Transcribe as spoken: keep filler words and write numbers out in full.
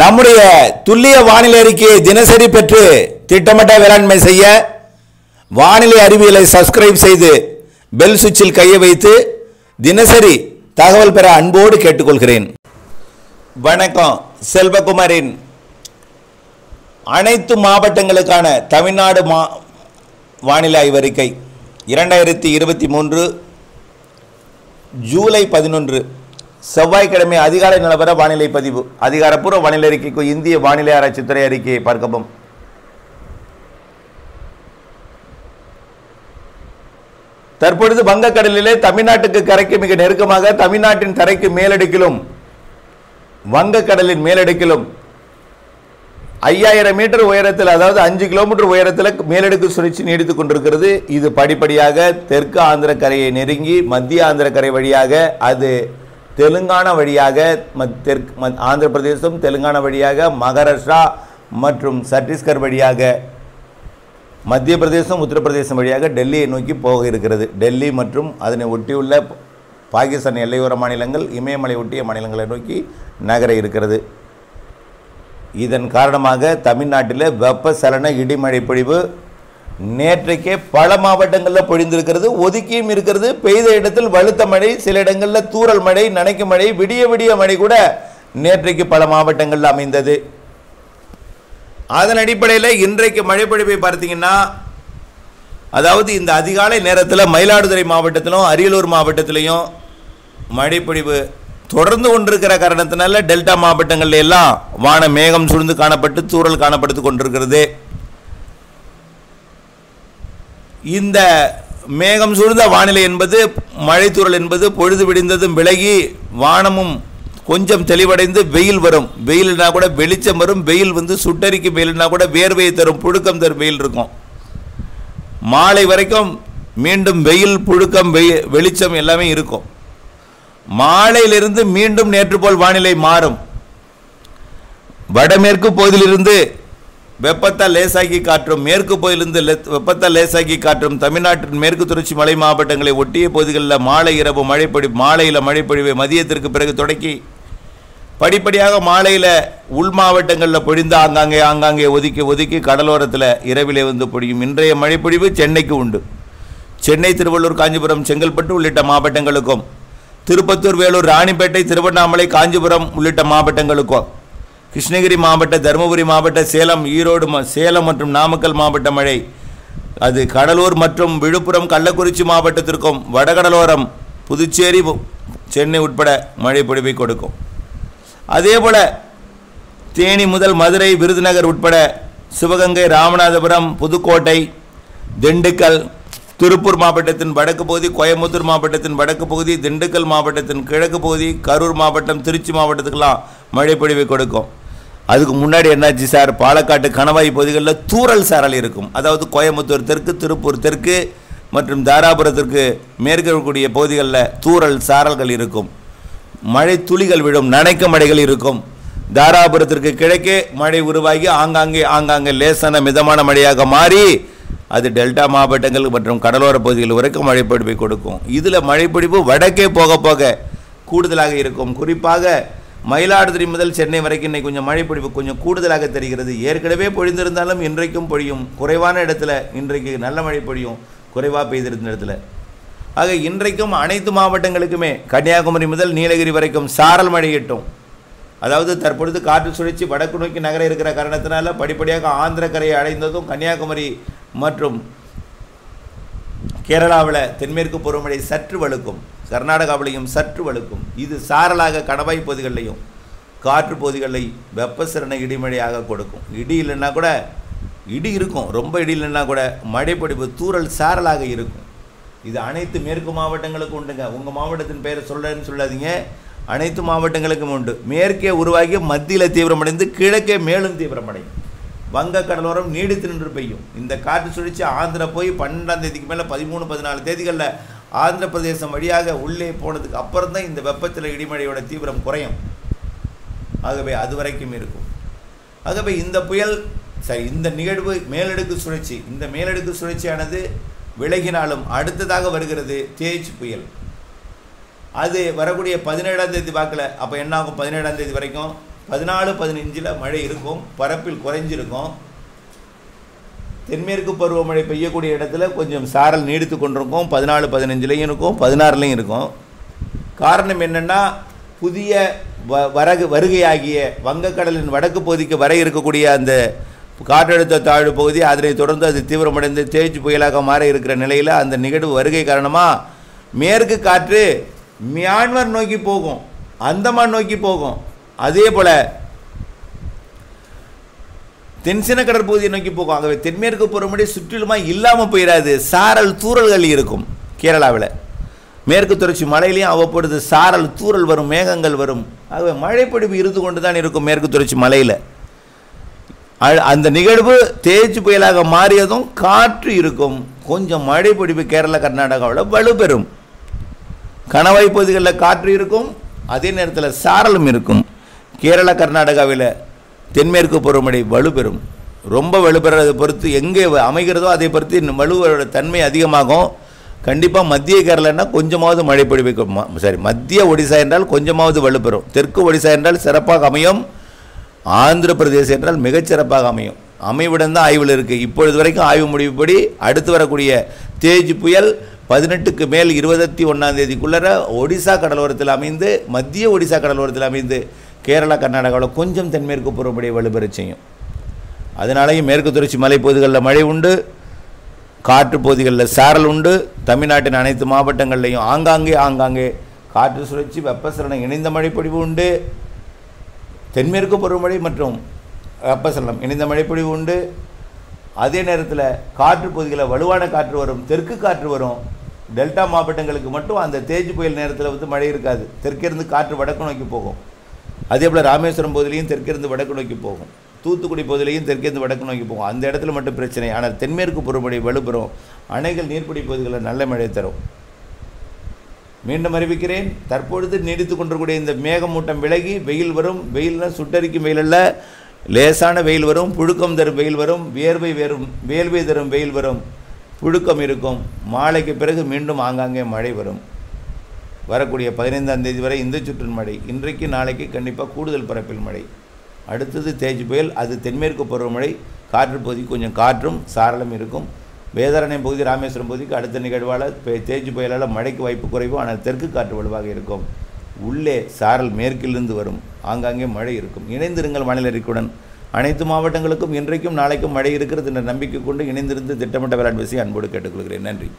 நம்முடைய துல்லிய வானிலை அறிக்கையை தினசரி பெற்று திட்டமிட்ட வேளாண்மை செய்ய வானிலை அறிவியலை சப்ஸ்கிரைப் செய்து பெல் சுவிட்சில் கையை வைத்து தினசரி தகவல் பெற அன்போடு கேட்டுக்கொள்கிறேன். வணக்கம். செல்வகுமாரின் அனைத்து மாவட்டங்களுக்கான தமிழ்நாடு மா வானிலை ஆய்வறிக்கை இரண்டாயிரத்தி இருபத்தி மூன்று ஜூலை பதினொன்று செவ்வாய்க்கிழமை அதிகாலை நிலவர வானிலை பதிவு. அதிகாரப்பூர்வ வானிலை அறிக்கைக்கு இந்திய வானிலை ஆராய்ச்சித்துறை அறிக்கையை பார்க்கவும். தற்பொழுது வங்கக்கடலிலே தமிழ்நாட்டுக்கு கரைக்கு மிக நெருக்கமாக, தமிழ்நாட்டின் தரைக்கு மேலடுக்கிலும் வங்கக்கடலின் மேலடுக்கிலும் ஐயாயிரம் மீட்டர் உயரத்தில், அதாவது அஞ்சு கிலோமீட்டர் உயரத்தில் மேலடுக்கு சுழற்சி நீடித்துக் கொண்டிருக்கிறது. இது படிப்படியாக தெற்கு ஆந்திர கரையை நெருங்கி மத்திய ஆந்திர கரை வழியாக, அது தெலுங்கானா வழியாக, தெற்கு ஆந்திர பிரதேசம், தெலுங்கானா வழியாக மகாராஷ்டிரா மற்றும் சத்தீஸ்கர் வழியாக, மத்திய பிரதேசம், உத்தரப்பிரதேசம் வழியாக டெல்லியை நோக்கி போக இருக்கிறது. டெல்லி மற்றும் அதனை ஒட்டியுள்ள பாகிஸ்தான் எல்லையோர மாநிலங்கள், இமயமலை ஒட்டிய மாநிலங்களை நோக்கி நகர இருக்கிறது. இதன் காரணமாக தமிழ்நாட்டில் வெப்பசலன இடிமழை பொழிவு நேற்றைக்கே பல மாவட்டங்களில் பொழிந்திருக்கிறது. ஒதுக்கியும் இருக்கிறது. பெய்த இடத்தில் வலுத்த மழை, சில இடங்களில் தூறல் மழை, நனைக்கும் மழை, விடிய விடிய மழை கூட நேற்றைக்கு பல மாவட்டங்களில் அமைந்தது. அதன் அடிப்படையில் இன்றைக்கு மழைப்பொழிவை பார்த்தீங்கன்னா, அதாவது இந்த அதிகாலை நேரத்தில் மயிலாடுதுறை மாவட்டத்திலும் அரியலூர் மாவட்டத்திலையும் மழைப்பொழிவு தொடர்ந்து கொண்டிருக்கிற காரணத்தினால டெல்டா மாவட்டங்கள்ல எல்லாம் வான மேகம் சூழ்ந்து காணப்பட்டு தூறல் காணப்படுத்து கொண்டிருக்கிறது. இந்த மேகம் சூழ்ந்த வானிலை என்பது, மழை தூறல் என்பது பொழுது விடிந்ததும் விலகி வானமும் கொஞ்சம் தெளிவடைந்து வெயில் வரும். வெயில்னா கூட வெளிச்சம் வரும். வெயில் வந்து சுட்டரிக்கு வெயில்னா கூட வேர்வையை தரும், புழுக்கம் தரும் வெயில் இருக்கும். மாலை வரைக்கும் மீண்டும் வெயில், புழுக்கம், வெளிச்சம் எல்லாமே இருக்கும். மாலையிலிருந்து மீண்டும் நேற்று போல் வானிலை மாறும். வடமேற்கு பகுதியிலிருந்து வெப்பத்தால் லேசாகி காற்றும், மேற்கு பகுதியிலிருந்து வெப்பத்தால் லேசாகி காற்றும் தமிழ்நாட்டின் மேற்கு தொடர்ச்சி மலை மாவட்டங்களை ஒட்டிய பகுதிகளில் மாலை இரவு மழைப்பொழி மாலையில் மழைப்பொழிவை மதியத்திற்கு பிறகு தொடக்கி படிப்படியாக மாலையில் உள் மாவட்டங்களில் பொழிந்து ஆங்காங்கே ஆங்காங்கே ஒதுக்கி ஒதுக்கி கடலோரத்தில் இரவிலே வந்து பொழியும். இன்றைய மழைப்பொழிவு சென்னைக்கு உண்டு. சென்னை, திருவள்ளூர், காஞ்சிபுரம், செங்கல்பட்டு உள்ளிட்ட மாவட்டங்களுக்கும், திருப்பத்தூர், வேலூர், ராணிப்பேட்டை, திருவண்ணாமலை, காஞ்சிபுரம் உள்ளிட்ட மாவட்டங்களுக்கும், கிருஷ்ணகிரி மாவட்ட, தருமபுரி மாவட்ட, சேலம், ஈரோடு, சேலம் மற்றும் நாமக்கல் மாவட்ட மழை, அது கடலூர் மற்றும் விழுப்புரம், கள்ளக்குறிச்சி மாவட்டத்திற்கும், வடகடலோரம், புதுச்சேரி, சென்னை உட்பட மழை பொழிவை கொடுக்கும். அதேபோல் தேனி முதல் மதுரை, விருதுநகர் உட்பட சிவகங்கை, ராமநாதபுரம், புதுக்கோட்டை, திண்டுக்கல், திருப்பூர் மாவட்டத்தின் வடக்கு பகுதி, கோயம்புத்தூர் மாவட்டத்தின் வடக்கு பகுதி, திண்டுக்கல் மாவட்டத்தின் கிழக்கு பகுதி, கரூர் மாவட்டம், திருச்சி மாவட்டத்துக்கெல்லாம் மழை பொழிவை கொடுக்கும். அதுக்கு முன்னாடி என்னாச்சு சார், பாலக்காட்டு, கணவாய் பகுதிகளில் தூறல் சாரல் இருக்கும். அதாவது கோயம்புத்தூர் தெற்கு, திருப்பூர் தெற்கு மற்றும் தாராபுரத்திற்கு மேற்கக்கூடிய பகுதிகளில் தூறல் சாரல்கள் இருக்கும். மழை துளிகள் விழும், நனைக்க மழைகள் இருக்கும். தாராபுரத்திற்கு கிழக்கே மழை உருவாகி ஆங்காங்கே ஆங்காங்கே லேசான மிதமான மழையாக மாறி அது டெல்டா மாவட்டங்கள் மற்றும் கடலோர பகுதிகள் வரைக்கும் மழைப்பொழிவை கொடுக்கும். இதில் மழைப்பொழிவு வடக்கே போக போக கூடுதலாக இருக்கும். குறிப்பாக மயிலாடுதுறை முதல் சென்னை வரைக்கும் இன்னைக்கு கொஞ்சம் மழைப்பொழிவு கொஞ்சம் கூடுதலாக தெரிகிறது. ஏற்கனவே பொழிந்திருந்தாலும் இன்றைக்கும் பொழியும். குறைவான இடத்துல இன்றைக்கு நல்ல மழை பொழியும், குறைவாக பெய்திருந்த இடத்துல. ஆக இன்றைக்கும் அனைத்து மாவட்டங்களுக்குமே கன்னியாகுமரி முதல் நீலகிரி வரைக்கும் சாரல் மழை எட்டும். அதாவது தற்பொழுது காற்று சுழற்சி வடக்கு நோக்கி நகர இருக்கிற காரணத்தினால படிப்படியாக ஆந்திர கரையை அடைந்ததும் கன்னியாகுமரி மற்றும் கேரளாவில் தென்மேற்கு பருவமழை சற்று வலுக்கும், கர்நாடகாவிலையும் சற்று வலுக்கும். இது சாரலாக கடவாய் பகுதிகளிலையும் காற்று பகுதிகளை வெப்பசலன இடிமழையாக கொடுக்கும். இடி இல்லைன்னா கூட இடி இருக்கும், ரொம்ப இடி இல்லைன்னா கூட மழைப்பொழிவு தூறல் சாரலாக இருக்கும். இது அனைத்து மேற்கு மாவட்டங்களுக்கும் உண்டுங்க. உங்கள் மாவட்டத்தின் பெயரை சொல்கிறேன்னு சொல்லாதீங்க, அனைத்து மாவட்டங்களுக்கும் உண்டு. மேற்கே உருவாகி மத்தியில் தீவிரமடைந்து கிழக்கே மேலும் தீவிரமடையும். வங்கக்கடலோரம் நீடித்து நின்று பெய்யும். இந்த காற்று சுழற்சி ஆந்திரா போய் பன்னெண்டாம் தேதிக்கு மேலே பதிமூணு பதினாலு தேதிகளில் ஆந்திர பிரதேசம் வழியாக உள்ளே போனதுக்கு அப்புறம் தான் இந்த வெப்பத்தில் இடிமழையோட தீவிரம் குறையும். ஆகவே அது வரைக்கும் இருக்கும். ஆகவே இந்த புயல் சரி இந்த நிகழ்வு மேலடுக்கு சுழற்சி, இந்த மேலடுக்கு சுழற்சியானது விலகினாலும் அடுத்ததாக வருகிறது தேஜ் புயல். அது வரக்கூடிய பதினேழாம் தேதி வாக்கில் அப்போ என்ன ஆகும், பதினேழாம் தேதி வரைக்கும் பதினான்கு பதினைந்து மழை இருக்கும், பரப்பில் குறைஞ்சிருக்கும். தென்மேற்கு பருவமழை பெய்யக்கூடிய இடத்துல கொஞ்சம் சாரல் நீடித்து கொண்டிருக்கும். பதினாலு பதினஞ்சுலையும் இருக்கும், பதினாறுலையும் இருக்கும். காரணம் என்னென்னா, புதிய வ வரகு வருகையாகிய வங்கக்கடலின் வடக்கு பகுதிக்கு வர இருக்கக்கூடிய அந்த காற்றழுத்த தாழ்வு பகுதி, அதனை தொடர்ந்து அது தீவிரமடைந்து தேய்ச்சி புயலாக மாற இருக்கிற நிலையில், அந்த நிகழ்வு வருகை காரணமாக மேற்கு காற்று மியான்மர் நோக்கி போகும், அந்தமான் நோக்கி போகும். அதே போல் தென்சீன கடற்பகுதியை நோக்கி போகும். ஆகவே தென்மேற்கு பருவமழை சுற்றிலுமா இல்லாமல் போயிடாது, சாரல் தூறல்கள் இருக்கும். கேரளாவில் மேற்கு தொடர்ச்சி மலையிலையும் அவ்வப்பொழுது சாரல் தூறல் வரும், மேகங்கள் வரும். ஆகவே மழைப்பிடிப்பு இருந்து கொண்டு தான் இருக்கும் மேற்கு தொடர்ச்சி மலையில். அந்த நிகழ்வு தேய்ச்சி புயலாக மாறியதும் காற்று இருக்கும், கொஞ்சம் மழைப்பிடிப்பு கேரளா கர்நாடகாவில் வலுப்பெறும். கணவாய் பகுதிகளில் காற்று இருக்கும், அதே நேரத்தில் சாரலும் இருக்கும். கேரளா கர்நாடகாவில் தென்மேற்கு பருவமழை வலுப்பெறும். ரொம்ப வலுப்பெறதை பொறுத்து எங்கே அமைகிறதோ அதை பொறுத்து இந்த வலுவோட தன்மை அதிகமாகும். கண்டிப்பாக மத்திய கேரளான்னா கொஞ்சமாவது மழை பொழிவு, சாரி மத்திய ஒடிசா என்றால் கொஞ்சமாவது வலுப்பெறும். தெற்கு ஒடிசா என்றால் சிறப்பாக அமையும். ஆந்திர பிரதேசம் என்றால் மிகச்சிறப்பாக அமையும். அமைவிடம் தான் ஆய்வில் இருக்குது. இப்பொழுது வரைக்கும் ஆய்வு முடிவுப்படி அடுத்து வரக்கூடிய தேஜ் புயல் பதினெட்டுக்கு மேல் இருபத்தி ஒன்றாம் தேதிக்குள்ளே ஒடிசா கடலோரத்தில் அமைந்து, மத்திய ஒடிசா கடலோரத்தில் அமைந்து கேரளா கர்நாடகாவில் கொஞ்சம் தென்மேற்கு பருவமழை வலுப்பெற செய்யும். அதனாலேயும் மேற்கு தொடர்ச்சி மலைப்பகுதிகளில் மழை உண்டு, காற்று பகுதிகளில் சாரல் உண்டு. தமிழ்நாட்டின் அனைத்து மாவட்டங்கள்லேயும் ஆங்காங்கே ஆங்காங்கே காற்று சுழற்சி வெப்பசலனம் இணைந்த மழைப்பொழிவு உண்டு. தென்மேற்கு பருவமழை மற்றும் வெப்பசலனம் இணைந்த மழைப்பொழிவு உண்டு. அதே நேரத்தில் காற்று பகுதிகளில் வலுவான காற்று வரும், தெற்கு காற்று வரும். டெல்டா மாவட்டங்களுக்கு மட்டும் அந்த தேஜ் புயல் நேரத்தில் வந்து மழை இருக்காது. தெற்கிருந்து காற்று வடக்கு நோக்கி போகும். அதே போல் ராமேஸ்வரம் பகுதியிலையும் தெற்கிருந்து வடக்கு நோக்கி போகும். தூத்துக்குடி பகுதியிலையும் தெற்கிருந்து வடக்கு நோக்கி போகும். அந்த இடத்துல மட்டும் பிரச்சனை. ஆனால் தென்மேற்கு பருவமழை வலுப்பெறும். அணைகள் நீர்பிடி பகுதிகளில் நல்ல மழை தரும். மீண்டும் அறிவிக்கிறேன், தற்பொழுது நீடித்து கொண்டிருக்கூடிய இந்த மேகமூட்டம் விலகி வெயில் வரும். வெயில்னால் சுட்டரிக்கும் வெயில் அல்ல, லேசான வெயில் வரும், புழுக்கம் தரும் வெயில் வரும், வேர்வை வரும், வேர்வை தரும் வெயில் வரும், புழுக்கம் இருக்கும். மாலைக்கு பிறகு மீண்டும் ஆங்காங்கே மழை வரும். வரக்கூடிய பதினைந்தாம் தேதி வரை இந்த சுற்றின் மழை, இன்றைக்கு நாளைக்கு கண்டிப்பாக கூடுதல் பரப்பில் மழை. அடுத்தது தேஜ் புயல், அது தென்மேற்கு பருவமழை. காற்று பகுதிக்கு கொஞ்சம் காற்றும் சாரலும் இருக்கும். வேதாரண்யம் பகுதி, ராமேஸ்வரம் பகுதிக்கு அடுத்த நிகழ்வால் தேஜ் புயலால் மழைக்கு வாய்ப்பு குறைவு. ஆனால் தெற்கு காற்று வலுவாக இருக்கும். உள்ளே சாரல் மேற்கிலிருந்து வரும், ஆங்காங்கே மழை இருக்கும். இணைந்திருங்கள் வானிலை அறிக்கையுடன். அனைத்து மாவட்டங்களுக்கும் இன்றைக்கும் நாளைக்கும் மழை இருக்கிறது என்ற நம்பிக்கை கொண்டு இணைந்திருந்து திட்டமிட்ட வேளாண் பேசி அன்போடு கேட்டுக்கொள்கிறேன். நன்றி.